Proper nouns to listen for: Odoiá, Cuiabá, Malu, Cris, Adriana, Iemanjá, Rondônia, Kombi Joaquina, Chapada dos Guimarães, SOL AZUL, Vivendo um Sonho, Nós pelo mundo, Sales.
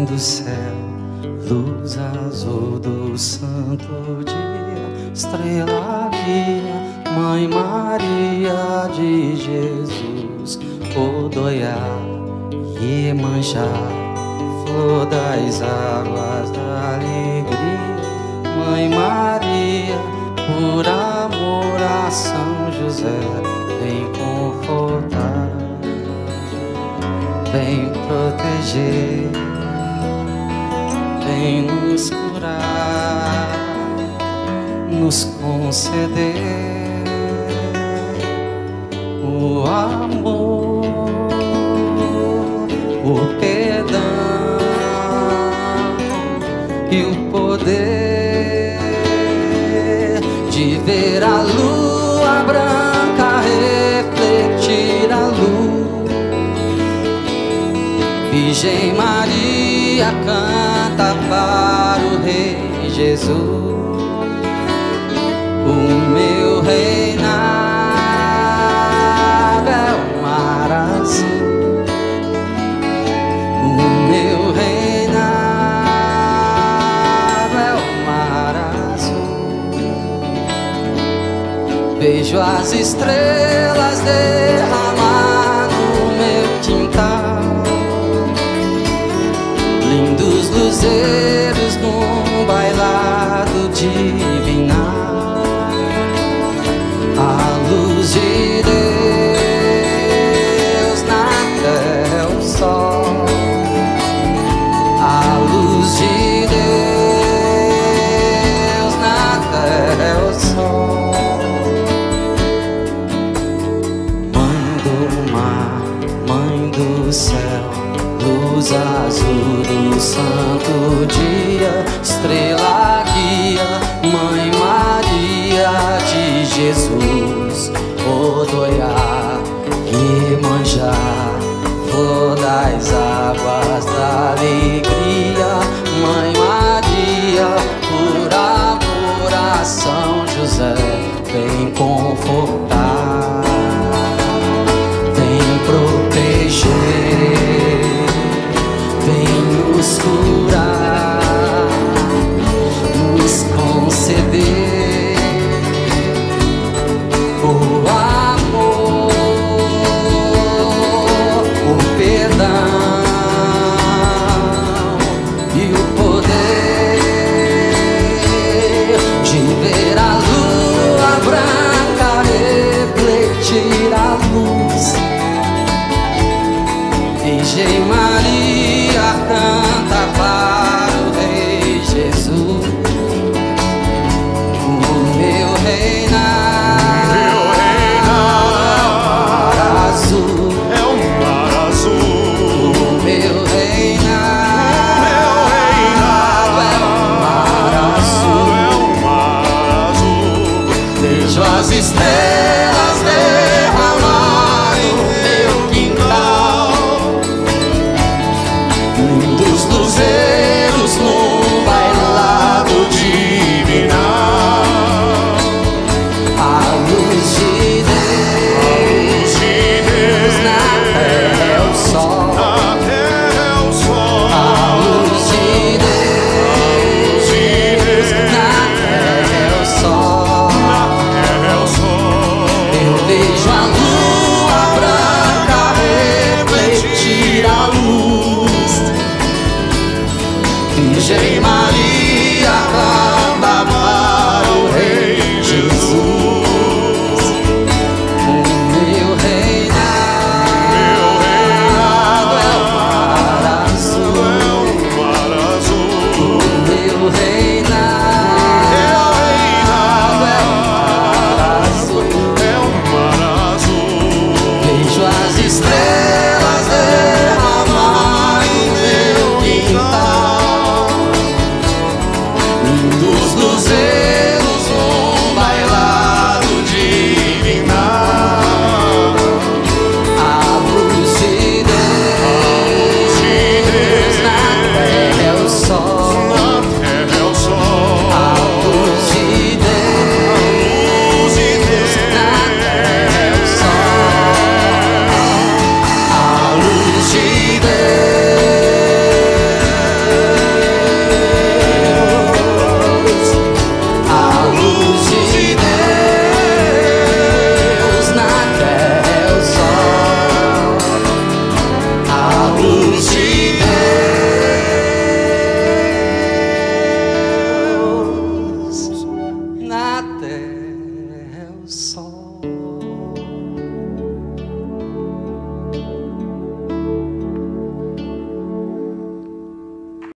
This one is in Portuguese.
Do céu, luz azul do santo dia, estrela guia, Mãe Maria de Jesus, Odoiá, Iemanjá, flor das águas da alegria, Mãe Maria, por amor a São José, vem confortar, vem proteger, vem nos curar, nos conceder o amor, o perdão e o poder de ver a lua branca refletir a luz. Virgem Maria canta para o Rei Jesus, o meu reinado é o mar azul, o meu reinado é o mar azul. Vejo as estrelas derramar no meu quintal, lindos luzeiros num bailado divinal. A luz de Deus na terra é o sol, a luz de Deus na terra é o sol. Mãe do mar, Mãe do céu, luz azul do santo dia, estrela guia, Mãe Maria de Jesus, Odoiá, Iemanjá, flor das águas da alegria, Mãe Maria, por amor a São José, vem confortar, vem proteger, vem nos curar, nos conceder o amor, o perdão e o poder de ver a lua branca refletir a luz. Virgem Maria canta para o Rei Jesus, o meu reinado é o mar azul, é o mar azul, o meu reinado é o mar azul, é o mar azul. Vejo as estrelas derramarem no meu quintal, dos luzeiros num bailado divinal. A luz de Deus, na terra é o sol, a luz de Deus, na terra é o sol. Eu vejo a lua branca refletir a luz. Virgem Maria